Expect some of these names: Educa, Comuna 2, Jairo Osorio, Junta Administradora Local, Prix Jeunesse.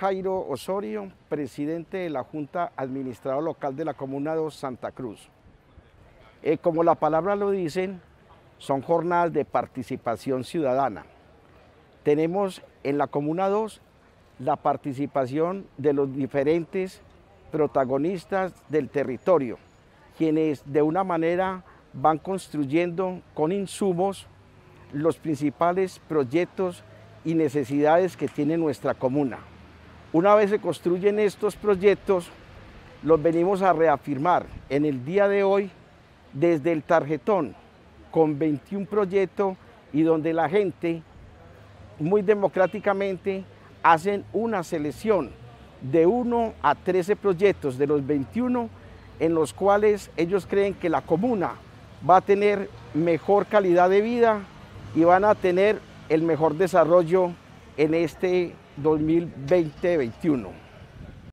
Jairo Osorio, presidente de la Junta Administradora Local de la Comuna 2, Santa Cruz. Como la palabra lo dicen, son jornadas de participación ciudadana. Tenemos en la Comuna 2 la participación de los diferentes protagonistas del territorio, quienes de una manera van construyendo con insumos los principales proyectos y necesidades que tiene nuestra comuna. Una vez se construyen estos proyectos, los venimos a reafirmar en el día de hoy desde el tarjetón, con 21 proyectos y donde la gente muy democráticamente hacen una selección de 1 a 13 proyectos de los 21 en los cuales ellos creen que la comuna va a tener mejor calidad de vida y van a tener el mejor desarrollo en este 2020-21.